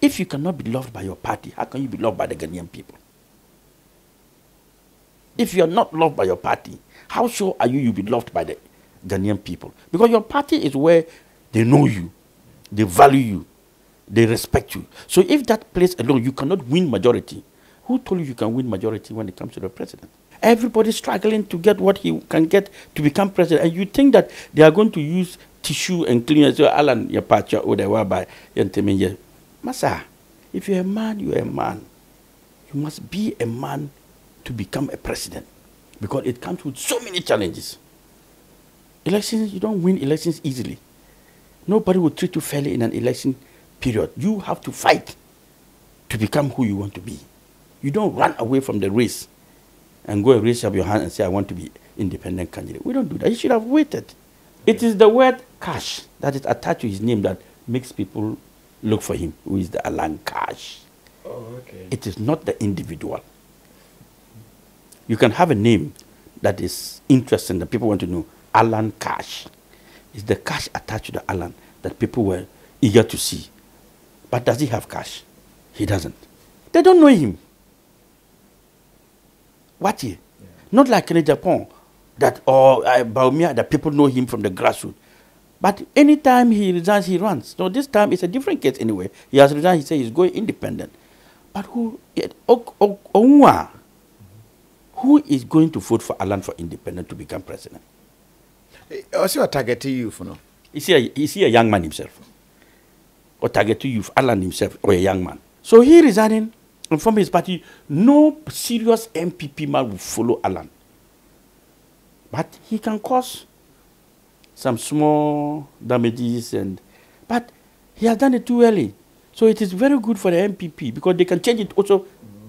If you cannot be loved by your party, how can you be loved by the Ghanaian people? If you are not loved by your party, how sure are you be loved by the Ghanaian people? Because your party is where they know you, they value you, they respect you. So if that place alone, you cannot win majority. Who told you you can win majority when it comes to the president? Everybody's struggling to get what he can get to become president. And you think that they are going to use tissue and cleaners. Alan Yapacha Odewa by Yentemenye. Masa, if you're a man, you're a man. You must be a man to become a president. Because it comes with so many challenges. Elections, you don't win elections easily. Nobody will treat you fairly in an election period. You have to fight to become who you want to be. You don't run away from the race and go and raise up your hand and say, I want to be independent candidate. We don't do that. You should have waited. It is the word cash that is attached to his name that makes people look for him, who is the Alan Cash. Oh, okay. It is not the individual. You can have a name that is interesting that people want to know. Alan Cash. It's the cash attached to the Alan that people were eager to see. But does he have cash? He doesn't. They don't know him. What here? Yeah. Not like Kennedy Agyapong that or Bawumia that people know him from the grassroots. But anytime he resigns, he runs. So this time it's a different case anyway. He has resigned, he says he's going independent. But who is going to vote for Alan for independent to become president? Also targeting youth, no? Is he a young man himself? Or targeting youth, Alan himself, or a young man? So he resigning from his party, no serious MPP man will follow Alan. But he can cause some small damages, but he has done it too early. So it is very good for the MPP because they can change it also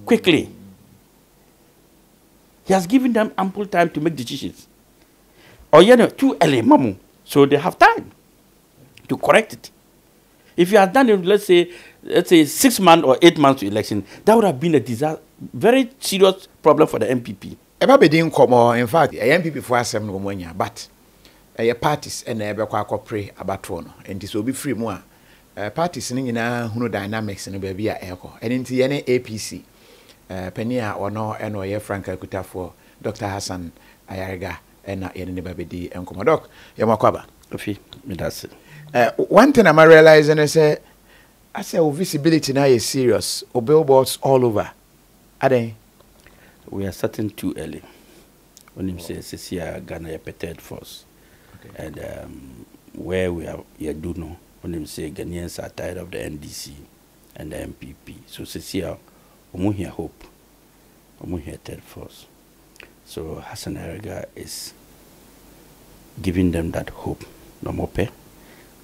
quickly. He has given them ample time to make decisions. Or you know, too early, mamu. So they have time to correct it. If you had done it, let's say 6 months or 8 months to election, that would have been a disaster, very serious problem for the MPP. In fact, MPP for us, but parties and pray about one, and this will be free more. Parties in who dynamics and baby echo, and in the APC, Penia or no, and or Frank Kuta for Dr. Hassan Ayariga and Babidi and Commodore Yamakwaba. One thing I'm realizing is I say visibility now is serious. Billboards all over. Are they? We are starting too early. When him says here Ghana a petted force. Okay. And where we are here do know, when him say Ghanaians are tired of the NDC and the MPP. So says here Omuhia hope. Omuhia third force. So Hassan Ayariga is giving them that hope. No more pay.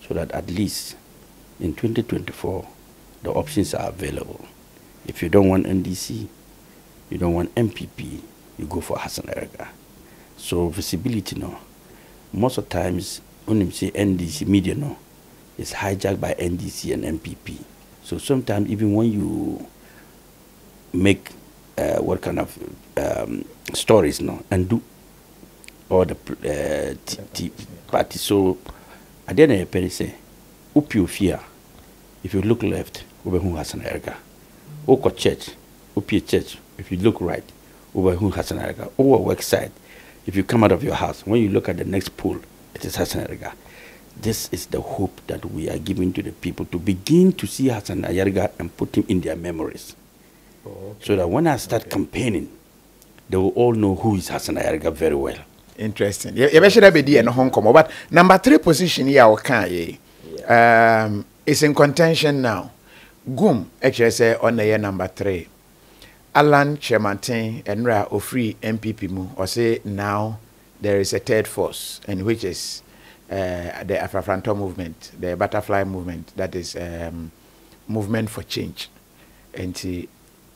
So that at least in 2024, the options are available. If you don't want NDC, you don't want MPP, you go for Hassan Ayariga. So visibility now, most of the times, when you say NDC media now, it's hijacked by NDC and MPP. So sometimes even when you make what kind of stories now, and do all the party, so at the end of the say, if you look left, over who has an Ayariga. Oko church, Opie church, if you look right, over who has an Ayariga. Over work side, if you come out of your house, when you look at the next pool, it is Hassan Ayariga. This is the hope that we are giving to the people to begin to see Hassan Ayariga and put him in their memories. Oh, okay. So that when I start campaigning, they will all know who is Hassan Ayariga very well. Interesting. You mentioned be there in Hong Kong, but number 3 position here, okay, is in contention now. Gum actually say on the year number 3, Alan Kyerematen and Ra Ofri MPP mu or say now there is a third force, and which is the Afrofrontal movement, the butterfly movement, that is movement for change, and he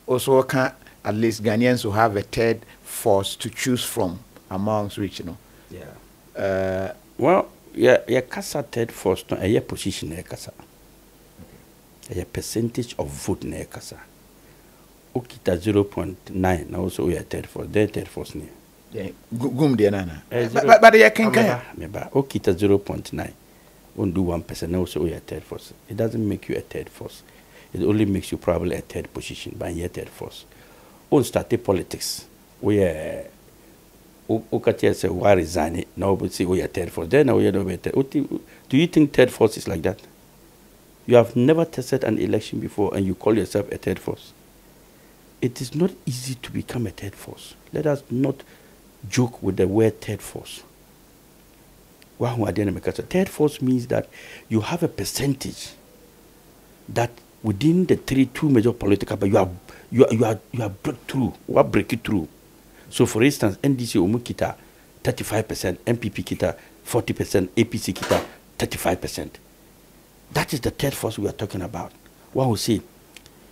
also can at least Ghanaians who have a third force to choose from. Amongst which, you know, yeah. Well, yeah, Kasa third force, no, a position, a Kasa, a percentage of vote, a Kasa. Okita 0.9, now also we are third force, they third force, ne. Yeah, gum de nana. But yeah, can Okita 0.9, won't do 1%, now also we are third force. It doesn't make you a third force. it only makes you probably a third position, but yet third force. On started politics, we are say why resign it? Now we say we are third force. Then we are not better. Do you think third force is like that? You have never tested an election before, and you call yourself a third force. It is not easy to become a third force. Let us not joke with the word third force. Third force means that you have a percentage that within the two major political, but you are breakthrough. What break it through? So, for instance, NDC Umukita 35%, MPP Kita 40%, APC Kita 35%. That is the third force we are talking about. What we see,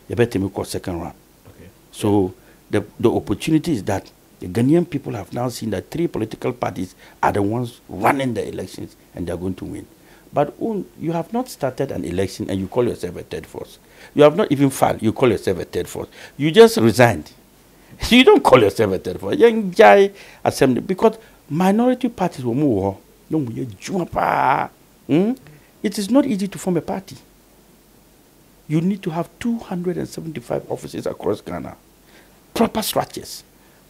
you better make a second round. Okay. So the opportunity is that the Ghanaian people have now seen that three political parties are the ones running the elections and they are going to win. But you have not started an election and you call yourself a third force. You have not even filed, you call yourself a third force. You just resigned. You don't call yourself a third force. Because minority parties will move on. It is not easy to form a party. You need to have 275 offices across Ghana, proper structures,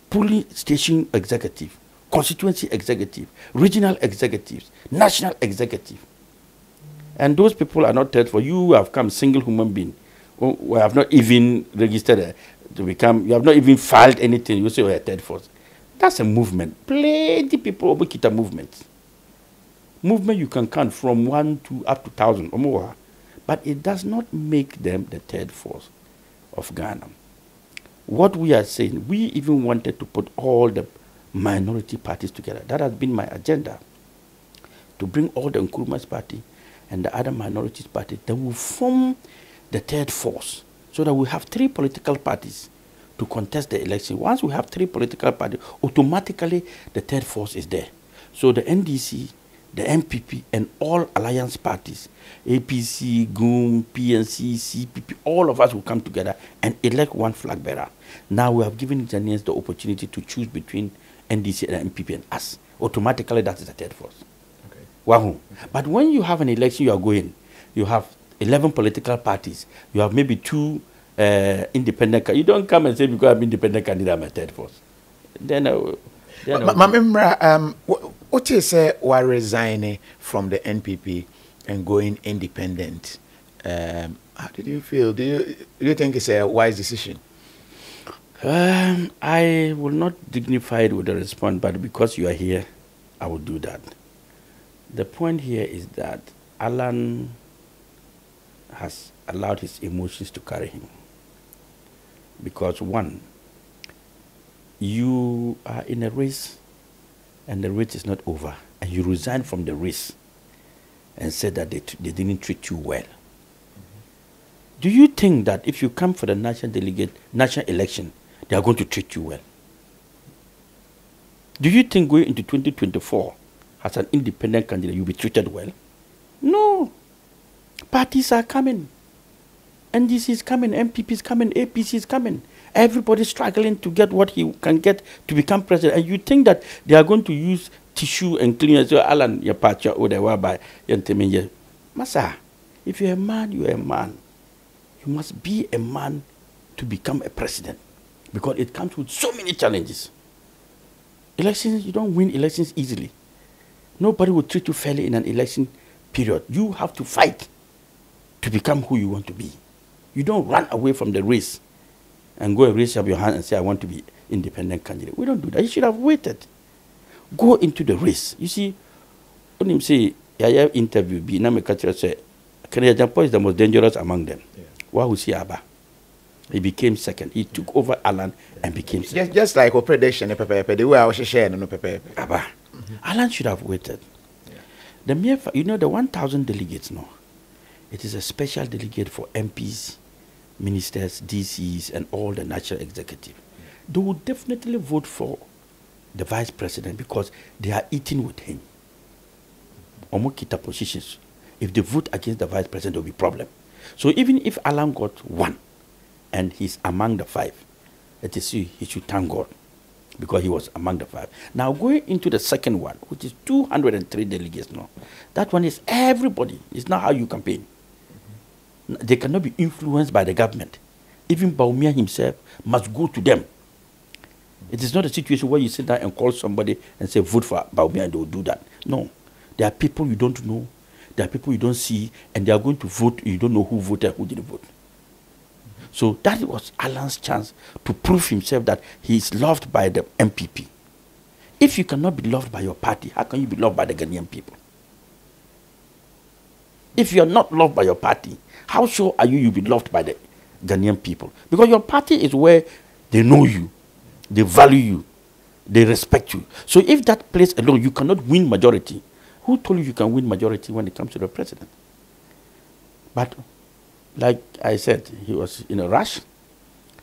polling station executive, constituency executive, regional executives, national executive. And those people are not third force. You have come single human being. We have not even registered to become, you have not even filed anything. You say, oh, third force. That's a movement. Plenty people over Kita movements. Movement you can count from 1 to up to 1,000 or more, but it does not make them the third force of Ghana. What we are saying, we even wanted to put all the minority parties together. That has been my agenda, to bring all the Nkrumah's party and the other minorities party that will form the third force, so that we have three political parties to contest the election. Once we have three political parties, automatically the third force is there. So the NDC, the MPP and all alliance parties, APC, GUM, PNC, CPP, all of us will come together and elect one flag bearer. Now we have given Ghanaians the opportunity to choose between NDC and MPP and us. Automatically, that is the third force. Okay. Wahoo. Okay. But when you have an election, you are going, you have 11 political parties, you have maybe two independent candidates. You don't come and say, because I'm independent candidate, I'm a third force. Then what do you say were resigning from the NPP and going independent? How did you feel? Do you think it's a wise decision? I will not dignify it with a response, but because you are here, I will do that. The point here is that Alan has allowed his emotions to carry him. Because one, you are in a race and the race is not over, and you resign from the race and say that they didn't treat you well. Do you think that if you come for the national election, they are going to treat you well? Do you think going into 2024 as an independent candidate, you'll be treated well? No. Parties are coming. NDC is coming, MPP is coming, APC is coming. Everybody's struggling to get what he can get to become president. And you think that they are going to use tissue and clean so Alan Yapacha Odewa by Yentemenye. Masa, if you're a man, you're a man. You must be a man to become a president, because it comes with so many challenges. Elections, you don't win elections easily. Nobody will treat you fairly in an election period. You have to fight to become who you want to be. You don't run away from the race and go and raise up your hand and say, I want to be independent candidate. We don't do that. You should have waited. Go into the race. You see, when you say, I have interviewed, Kennedy Agyapong is the most dangerous among them. Yeah. He became second. He took over Alan and became second. Just like a prediction, the way I was sharing. Alan should have waited. Yeah. The mere fact, you know, the 1,000 delegates now, it is a special delegate for MPs, ministers, DCs, and all the national executive. They will definitely vote for the vice president because they are eating with him. Omukita positions. If they vote against the vice president, there will be a problem. So even if Alan got one and he's among the five, let us see, he should thank God because he was among the five. Now going into the second one, which is 203 delegates now. That one is everybody. It's not how you campaign. They cannot be influenced by the government. Even Bawumia himself must go to them. It is not a situation where you sit down and call somebody and say, vote for Bawumia, and they will do that. No. There are people you don't know, there are people you don't see, and they are going to vote. You don't know who voted, who didn't vote. So that was Alan's chance to prove himself that he is loved by the MPP. If you cannot be loved by your party, how can you be loved by the Ghanaian people? If you are not loved by your party, how sure are you be loved by the Ghanaian people? Because your party is where they know you, they value you, they respect you. So if that place alone, you cannot win majority. Who told you you can win majority when it comes to the president? But like I said, he was in a rush,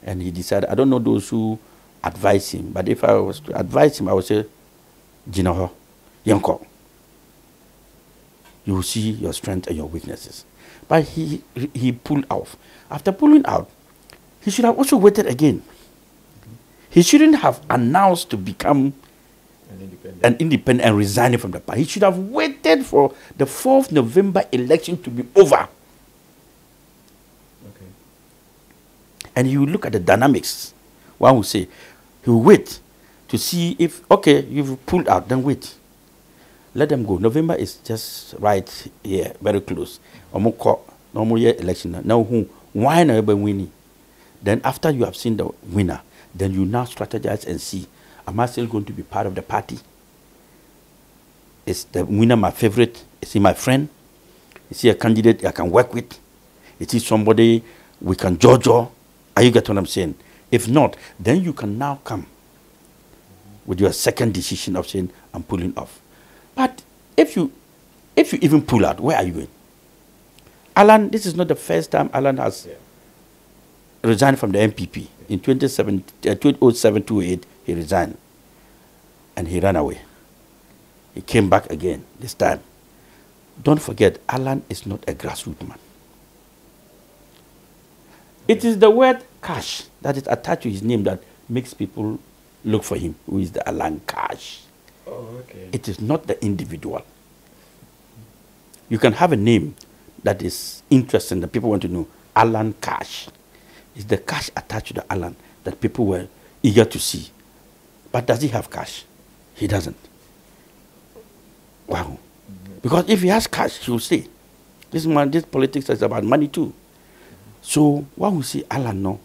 and he decided, I don't know those who advise him, but if I was to advise him, I would say, Jinoho, Yanko, you will see your strength and your weaknesses. But he pulled out. After pulling out, he should have also waited again. He shouldn't have announced to become an independent and resigning from the party. He should have waited for the 4th November election to be over. And you look at the dynamics. One will say, he will wait to see if, okay, you've pulled out, then wait. Let them go. November is just right here, very close. Normal year election. Now who? Why not winning? Then after you have seen the winner, then you now strategize and see, am I still going to be part of the party? Is the winner my favorite? Is he my friend? Is he a candidate I can work with? Is he somebody we can judge on? Are you getting what I'm saying? If not, then you can now come with your second decision of saying, I'm pulling off. But if you even pull out, where are you going? Alan, this is not the first time Alan has resigned from the MPP. In 2007-2008, he resigned. And he ran away. He came back again, this time. Don't forget, Alan is not a grassroots man. It is the word cash that is attached to his name that makes people look for him, who is the Alan Cash. Oh, okay. It is not the individual. You can have a name that is interesting that people want to know. Alan Cash. It's the cash attached to the Alan that people were eager to see. But does he have cash? He doesn't. Wow. Because if he has cash, he will say, this politics is about money too. So, one will say Alan, no.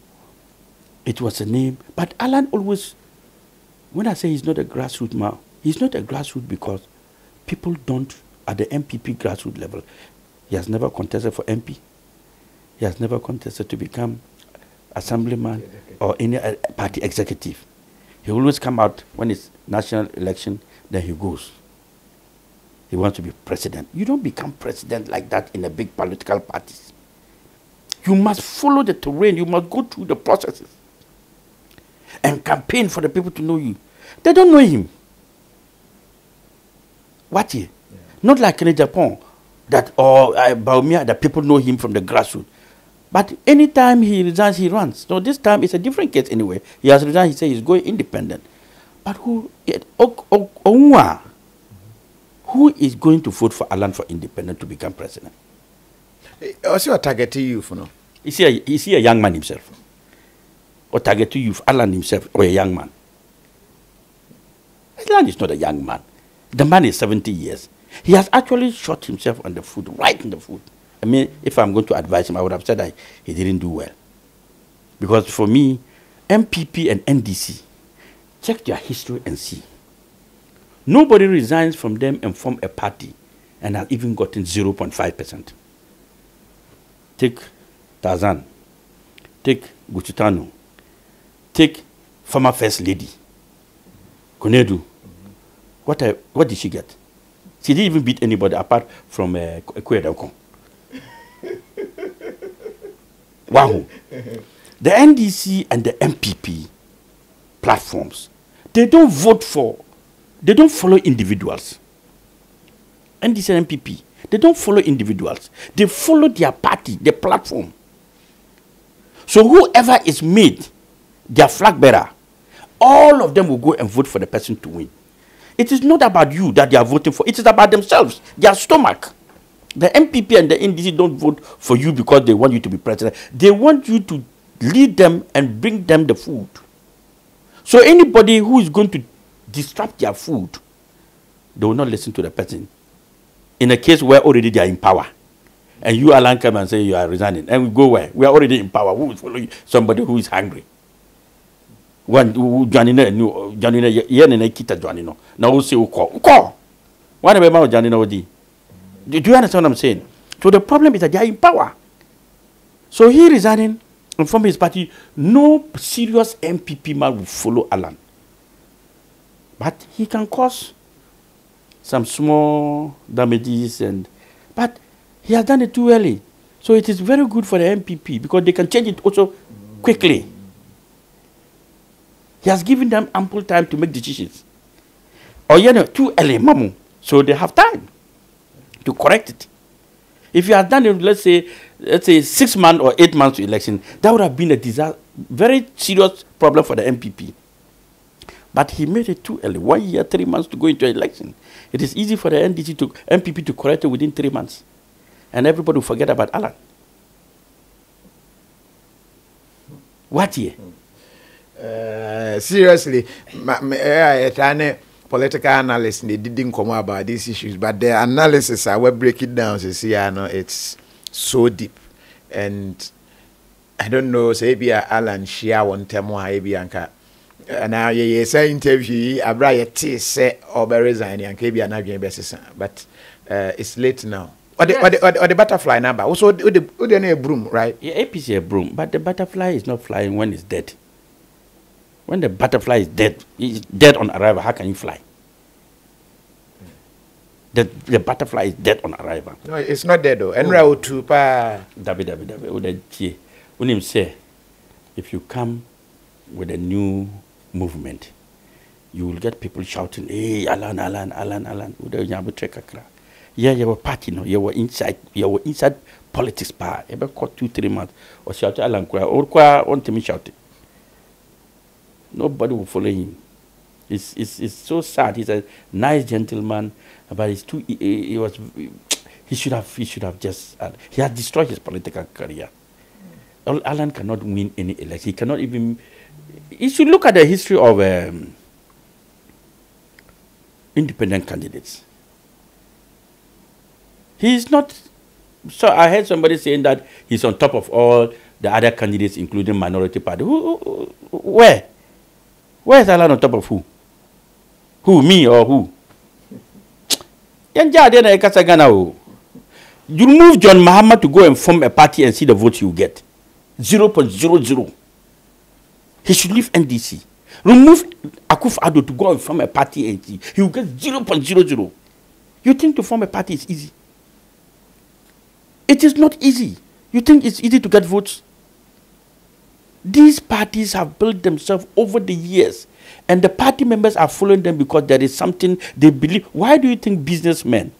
It was a name. But Alan always, when I say he's not a grassroots man, he's not a grassroots because people don't, at the MPP grassroots level, he has never contested for MP. He has never contested to become assemblyman or any party executive. He always come out when it's national election, then he goes. He wants to be president. You don't become president like that in a big political party. You must follow the terrain. You must go through the processes and campaign for the people to know you. They don't know him. What here? Yeah. Not like Kennedy Agyapong or Bawumia, that people know him from the grassroots. But anytime he resigns, he runs. So this time it's a different case anyway. He has resigned, he says he's going independent. But who is going to vote for Alan for independent to become president? Also, targeting youth, no? Is he a young man himself? Or targeting youth, Alan himself, or a young man? Alan is not a young man. The man is 70 years. He has actually shot himself on the foot, right in the foot. I mean, if I'm going to advise him, I would have said that he didn't do well. Because for me, MPP and NDC, check their history and see. Nobody resigns from them and form a party and has even gotten 0.5%. Take Tarzan, take Guchitano, take former First Lady, Konedu. What did she get? She didn't even beat anybody apart from Kwedankong. Wow. The NDC and the MPP platforms, they don't follow individuals. NDC and MPP. They don't follow individuals. They follow their party, their platform. So whoever is made their flag bearer, all of them will go and vote for the person to win. It is not about you that they are voting for. It is about themselves, their stomach. The MPP and the NDC don't vote for you because they want you to be president. They want you to lead them and bring them the food. So anybody who is going to disrupt their food, they will not listen to the person. In a case where already they are in power. And you, Alan, come and say you are resigning. And we go where? We are already in power. Who will follow you? Somebody who is hungry. One Janina, Yanina Kita Janino. Now we'll say, Uko. What about Janina Odi? Do you understand what I'm saying? So the problem is that they are in power. So he resigning and from his party, no serious MPP man will follow Alan. But he can cause some small damages, but he has done it too early. So it is very good for the MPP because they can change it also quickly. He has given them ample time to make decisions. Or you know, too early, mamu. So they have time to correct it. If you had done it, let's say 6 months or 8 months to election, that would have been a disaster, very serious problem for the MPP. But he made it too early. 1 year, 3 months to go into election. It is easy for the MPP to correct it within 3 months. And everybody will forget about Alan. What year? Seriously, political analysts, they didn't come about these issues, but their analysis, I will break it down. You see, I know it's so deep. And I don't know, say, be Alan Shia one time, maybe Anka. Now, you say interview, I brought a tea, say, or by resigning, and maybe I'm not going to be assistant. But it's late now. Or the butterfly number. Also, the broom, right? Yeah, APC a broom, but the butterfly is not flying when it's dead. When the butterfly is dead, it's dead on arrival. How can you fly? The butterfly is dead on arrival. No, it's not dead though. If you come with a new movement, you will get people shouting, "Hey, Alan, Alan, Alan, Alan!" Yeah, you were party, no, you were inside politics bar. You caught 2-3 months or shout Alan or want to me shouting. Nobody will follow him. It's so sad. He's a nice gentleman, but he's too. He has destroyed his political career. Alan cannot win any election. He cannot even. You should look at the history of independent candidates. He is not. So I heard somebody saying that he's on top of all the other candidates, including minority party. Where? Where is Alan on top of who? Who, me or who? You move John Mahama to go and form a party and see the votes you get. 0.00. He should leave NDC. Remove Akufo-Addo to go and form a party and see. He will get 0.00. You think to form a party is easy? It is not easy. You think it's easy to get votes? These parties have built themselves over the years, and the party members are following them because there is something they believe. Why do you think businessmen,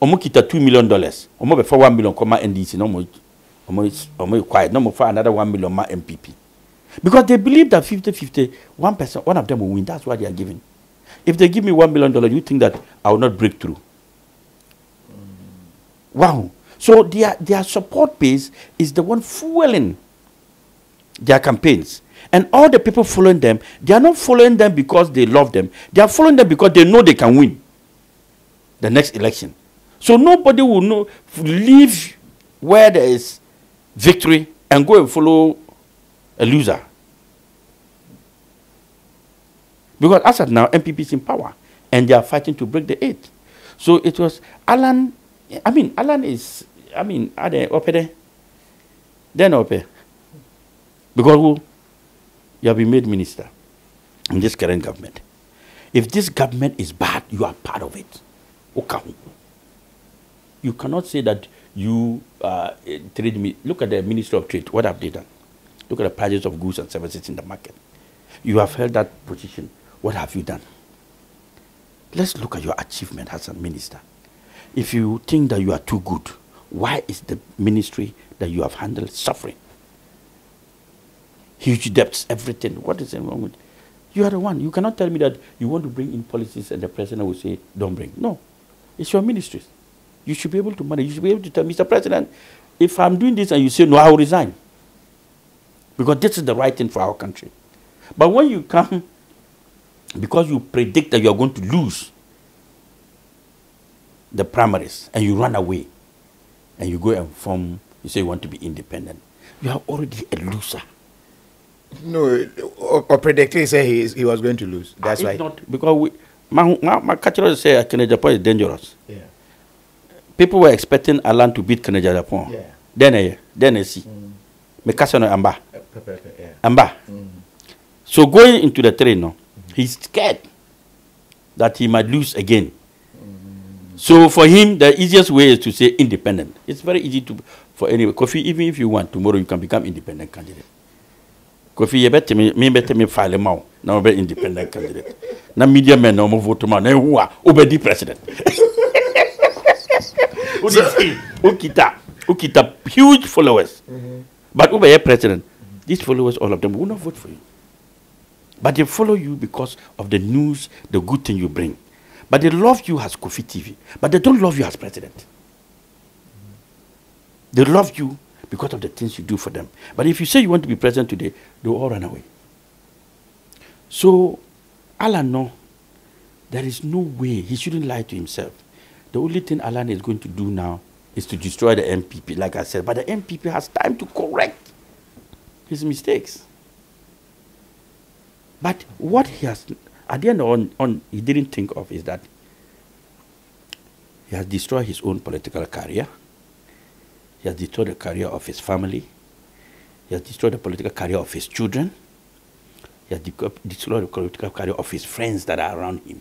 omokita $2 million, omo before 1 million, comma NDC, no more quiet, no more for another 1 million, ma MPP, because they believe that 50-50, one of them will win. That's why they are giving. If they give me $1 million, you think that I will not break through? Wow! So their support base is the one fueling their campaigns, and all the people following them, they are not following them because they love them. They are following them because they know they can win the next election. So nobody will know leave where there is victory and go and follow a loser. Because as of now, MPP is in power and they are fighting to break the eight. So it was Alan. Alan is are they up there? They're not up there. Because who? You have been made minister in this current government. If this government is bad, you are part of it. Okay. You cannot say that you trade me. Look at the Ministry of Trade. What have they done? Look at the prices of goods and services in the market. You have held that position. What have you done? Let's look at your achievement as a minister. If you think that you are too good, why is the ministry that you have handled suffering? Huge debts, everything. What is wrong with you? You are the one. You cannot tell me that you want to bring in policies and the president will say, don't bring. No. It's your ministries. You should be able to manage. You should be able to tell Mr. President, if I'm doing this and you say no, I will resign. Because this is the right thing for our country. But when you come, because you predict that you are going to lose the primaries, and you run away, and you go and form, you say you want to be independent, you are already a loser. No, or predictably say he was going to lose. That's right. Not, because my culture say Kennedy Agyapong is dangerous. Yeah. People were expecting Alan to beat Kennedy Agyapong. Yeah. Then I see. Me kasano amba. Amba. So going into the train now, he's scared that he might lose again. So for him, the easiest way is to say independent. It's very easy to for any Kofi. Even if you want tomorrow, you can become independent candidate. Kofi, you better me file him out. Now be independent candidate. Now media men no more vote man. Now who are obedi president? Who is he? Who kita huge followers. But who be president? These followers, all of them, will not vote for you. But they follow you because of the news, the good thing you bring. But they love you as Kofi TV. But they don't love you as president. They love you because of the things you do for them. But if you say you want to be president today, they will all run away. So, Alan, no, there is no way. He shouldn't lie to himself. The only thing Alan is going to do now is to destroy the MPP, like I said. But the MPP has time to correct his mistakes. But what he has... At the end, he didn't think of is that he has destroyed his own political career. He has destroyed the career of his family. He has destroyed the political career of his children. He has destroyed the political career of his friends that are around him,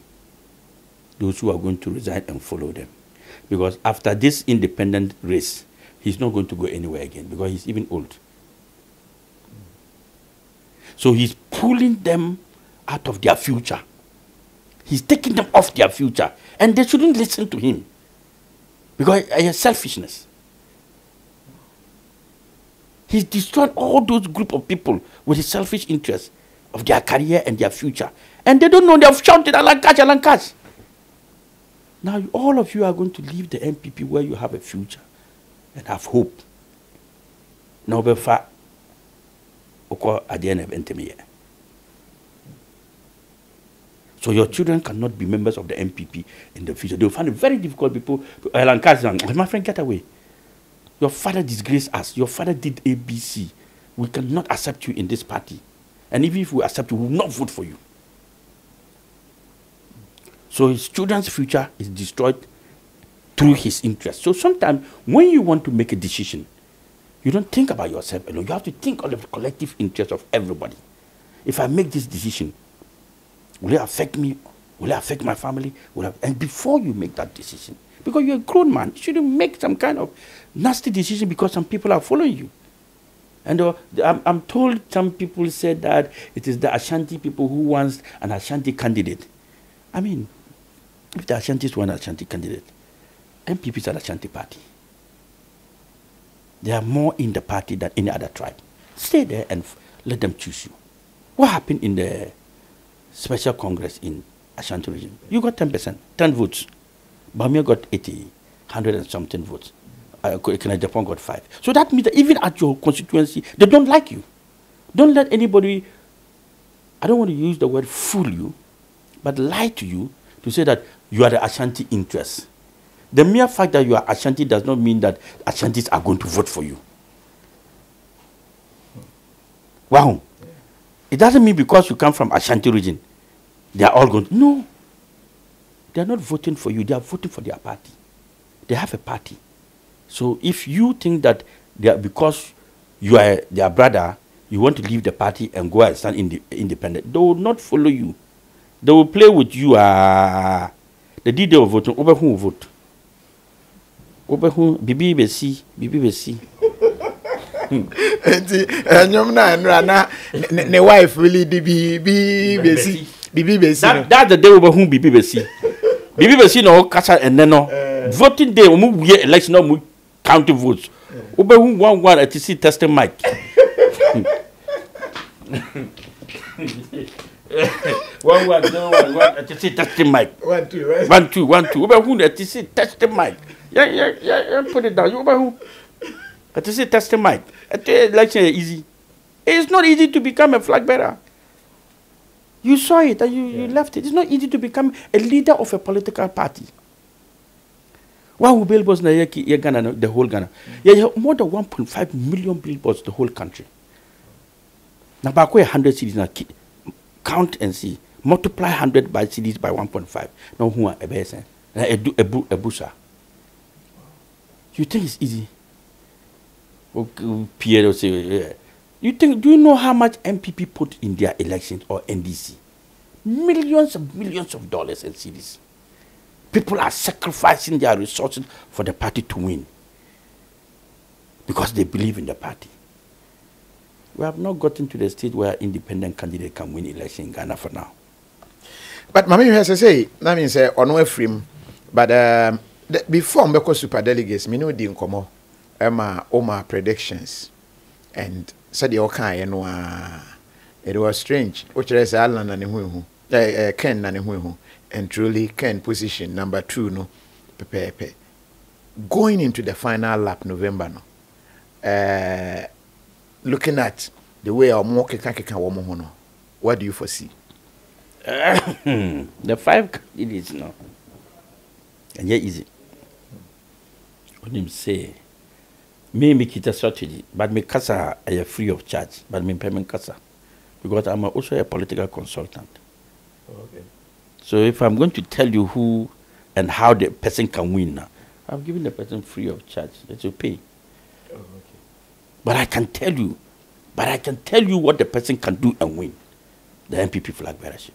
those who are going to resign and follow them. Because after this independent race, he's not going to go anywhere again because he's even old. So he's pulling them out of their future. He's taking them off their future. And they shouldn't listen to him. Because it's selfishness. He's destroyed all those group of people with his selfish interests of their career and their future. And they don't know. They have shouted, Alan Cash, Alan Cash. Now all of you are going to leave the MPP where you have a future and have hope. Now we're far at the end of the So your children cannot be members of the MPP in the future. They will find it very difficult. People, Alan Kazan, my friend, get away. Your father disgraced us. Your father did ABC. We cannot accept you in this party. And even if we accept you, we will not vote for you. So his children's future is destroyed through his interest. So sometimes when you want to make a decision, you don't think about yourself alone. You have to think of the collective interest of everybody. If I make this decision, will it affect me? Will it affect my family? And before you make that decision, because you're a grown man, you shouldn't make some kind of nasty decision because some people are following you. And I'm told some people said that it is the Ashanti people who wants an Ashanti candidate. I mean, if the Ashantis want an Ashanti candidate, MPPs are an Ashanti party. They are more in the party than any other tribe. Stay there and let them choose you. What happened in the Special Congress in Ashanti region? You got 10%, 10 votes. Bawumia got 80, 100 and something votes. Kennedy Agyapong got 5. So that means that even at your constituency, they don't like you. Don't let anybody, I don't want to use the word fool you, but lie to you to say that you are the Ashanti interest. The mere fact that you are Ashanti does not mean that Ashantis are going to vote for you. Wow. It doesn't mean because you come from Ashanti region, they are all going to, no. They are not voting for you. They are voting for their party. They have a party. So if you think that they are, because you are their brother, you want to leave the party and go and stand independent, they will not follow you. They will play with you. The day they will vote, over who will vote? Over who? Bibi will see. Bibi will see. Wife really that's the day we whom Bibi Besi. Bibi Besi no kasa and no voting day we election no counting votes. Obe who one at see testing mic. One at see testing mic. 1 2 1 2 1 2 Obe who at see testing mic. Yeah, put it down. You who? But you say testament. Election is easy. It's not easy to become a flag bearer. You saw it and you left it. It's not easy to become a leader of a political party. Wow, billboards na Ghana, the whole Ghana. Yeah, more than 1.5 million billboards the whole country. Now, back 100 cities na count and see. Multiply 100 by cities by 1.5. Now, who are a person? A busa. You think it's easy? Pierre will say, yeah. You think, do you know how much MPP put in their elections or NDC? Millions and millions of dollars in cities. People are sacrificing their resources for the party to win because they believe in the party. We have not gotten to the state where independent candidate can win election in Ghana for now. But Mami, as I say, that means on way frame. But before I'm because super delegates, me no didn't come out. Oma predictions, and said the okay, and it was strange. Which is Alan and him Ken and him, and truly Ken position number 2 no, pepe. Going into the final lap November no. Looking at the way our market can woman, what do you foresee? The 5 candidates now, and yet easy. What him say? Me make it a strategy, but me casa I am free of charge, but me payment casa because I'm also a political consultant. Okay. So if I'm going to tell you who and how the person can win, I'm giving the person free of charge. That you pay. Oh, okay. But I can tell you what the person can do and win. The MPP flag bearership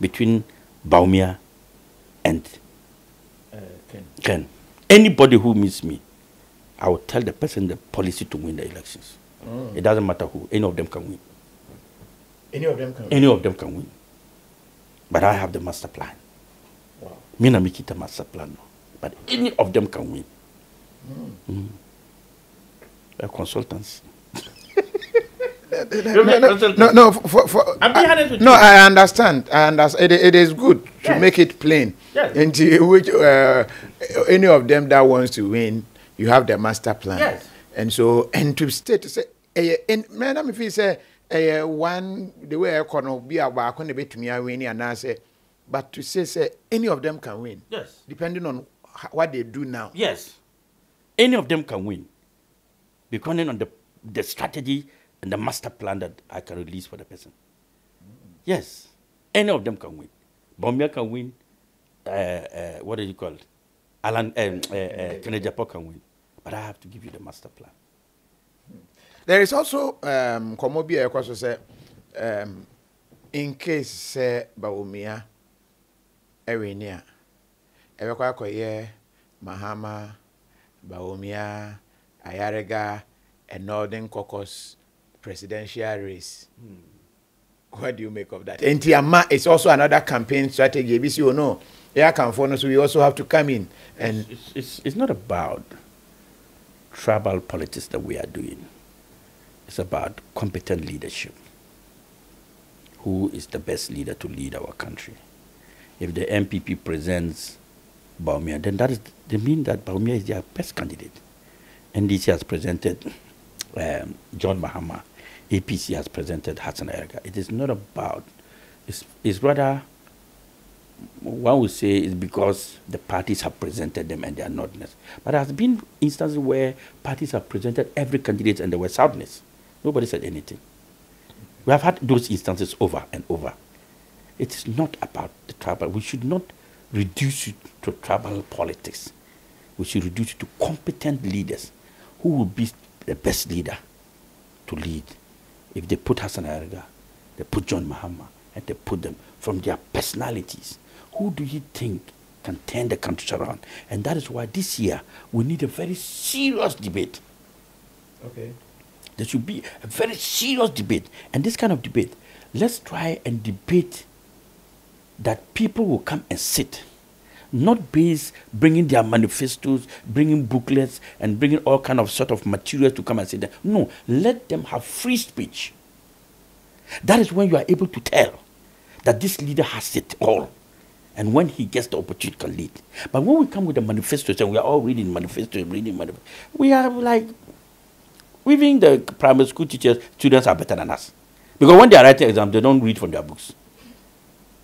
between Bawumia and Ken. Anybody who meets me, I will tell the person the policy to win the elections. Oh. It doesn't matter who. Any of them can win. Any of them can win. But I have the master plan. Wow. Me na make it a master plan. But any of them can win. Mm. A consultancy. No. No, I understand. It is good to make it plain. Yes. Into which any of them that wants to win, you have the master plan. Yes. And so, and to state, to say, and madam, if you say, one, the way I can be about, I bet me I win, and I say, but to say, any of them can win. Yes. Depending on what they do now. Yes. Any of them can win. Depending on the strategy and the master plan that I can release for the person. Mm. Yes. Any of them can win. Bawumia can win. What is it called? Alan Kennedy Agyapong can win. But I have to give you the master plan. There is also Komobi also say in case say Bawumia Erenia Ebekwakwe Mahama Bawumia Ayariga and Northern Caucus presidential race. Hmm. What do you make of that? Entiama is also another campaign strategy. ABC or no. Yeah, so we also have to come in. And it's not about tribal politics that we are doing. It's about competent leadership. Who is the best leader to lead our country? If the MPP presents Bawumia, then that is, they mean that Bawumia is their best candidate. NDC has presented John Mahama. APC has presented Hassan Ayariga. It is not about, it's rather, one would say it's because the parties have presented them and they are northness. But there has been instances where parties have presented every candidate and they were southness. Nobody said anything. We have had those instances over and over. It is not about the tribal. We should not reduce it to tribal politics. We should reduce it to competent leaders who will be the best leader to lead. If they put Hassan Ayariga, they put John Mahama, and they put them from their personalities. Who do you think can turn the country around? And that is why this year we need a very serious debate. Okay. There should be a very serious debate. And this kind of debate, let's try and debate that people will come and sit, not based bringing their manifestos, bringing booklets, and bringing all kind of sort of materials to come and sit there. No, let them have free speech. That is when you are able to tell that this leader has it all. And when he gets the opportunity, can lead. But when we come with a manifesto, and we are all reading manifesto, we are like, we think the primary school teachers, students are better than us. Because when they are writing exams, they don't read from their books.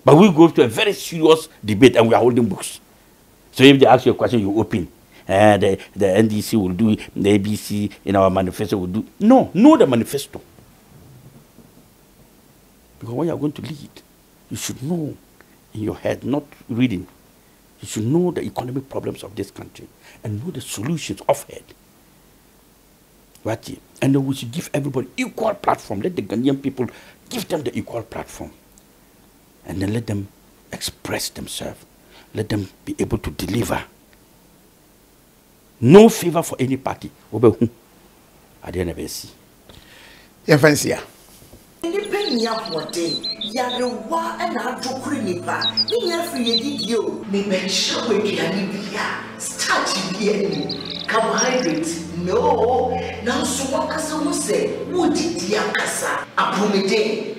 But we go to a very serious debate and we are holding books. So if they ask you a question, you open. The NDC will do it, the ABC in our manifesto will do. No, know the manifesto. Because when you are going to lead, you should know in your head, not reading. You should know the economic problems of this country and know the solutions off head. Right? And then we should give everybody equal platform. Let the Ghanaian people give them the equal platform. And then let them express themselves. Let them be able to deliver. No favor for any party. I didn't see. Carbohydrates, no. Now, so what can say? Would it casa? Apomide,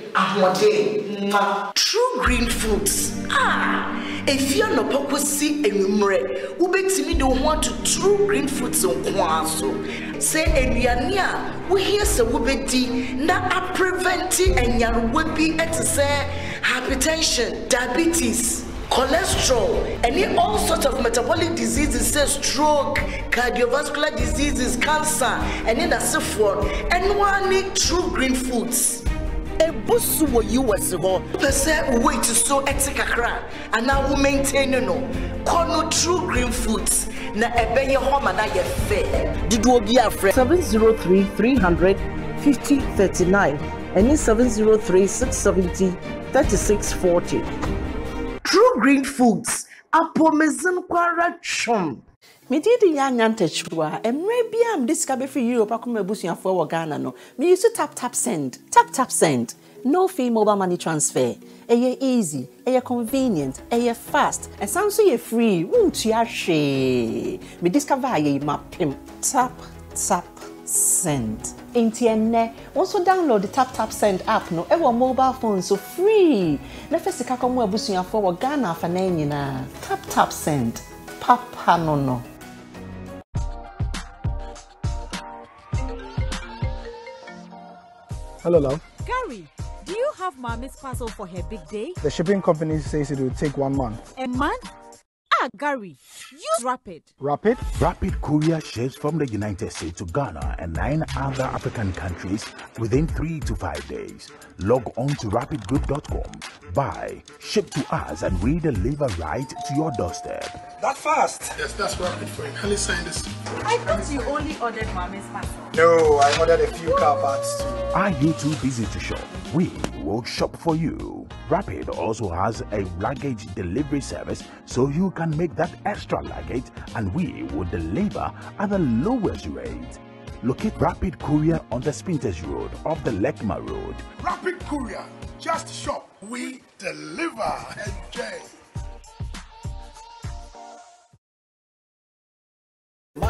true green foods. Ah, if you're not pokosi enumere, ube timi don't want to true green foods on kwaso. Say enyania, we hear say ube di na a preventing enyan webi et say hypertension, diabetes, cholesterol, and all sorts of metabolic diseases, say stroke, cardiovascular diseases, cancer, and then so forth. And one need true green foods. A busu wo you was go. Person wait to so etikakra, and now we maintain no. Kono true green foods. Na ebe ye home and I fair. Did you be a friend? 703-300-5039 and in 703-670-3640. True green foods. Apomezin kwara chum. Me did young antechua, and maybe I'm discovered for Europe. I come bush and forward Ghana. No, me used to tap tap send, tap tap send. No fee mobile money transfer. Aye, easy, aye, convenient, aye, fast, and some say free. Won't you she? Me discover ye my pimp. Tap tap send. Intienne also download the Tap Tap Send app no ewa mobile phone so free. Na first ka come bush and forward Ghana for na tap tap send. Papa no no. Hello, love. Gary, do you have mommy's parcel for her big day? The shipping company says it will take 1 month. A month? Ah, Gary, use Rapid. Rapid? Rapid Courier ships from the United States to Ghana and 9 other African countries within 3 to 5 days. Log on to rapidgroup.com, buy, ship to us, and we deliver right to your doorstep. That fast? Yes, that's Rapid for you. Can you sign this? I thought you only ordered mommy's parcel. No, I ordered a few car parts too. Are you too busy to shop? We will shop for you. Rapid also has a luggage delivery service, so you can make that extra luggage and we will deliver at the lowest rate. Locate Rapid Courier on the Spinters Road off the Lekma Road. Rapid Courier, just shop, we deliver. Enjoy.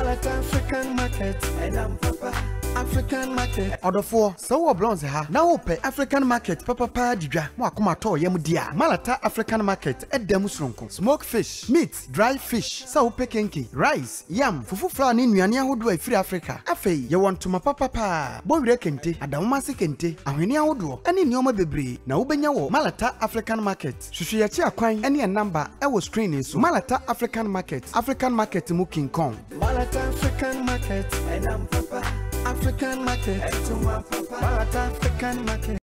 African market, and I'm Papa. African market. Order for so blondes ha. Now open African market. Papa Padija. Mwakumato yemudia. Malata African market. Edemusronko. Smoked fish, meat, dry fish. Saupe kenki, rice, yam, fufu flour ni nyanya hodwe free Africa. Afei ye want to ma papa pa. Bowire kente, adawomase kente, ahwene ahodo. Ani nyoma bebre. Na ubenya wo Malata African market. Susu ya chi akwan ani number ewo screen so. Malata African market. African market mu King Kong. Malata African market. And I'm Papa. African market, Malata African market.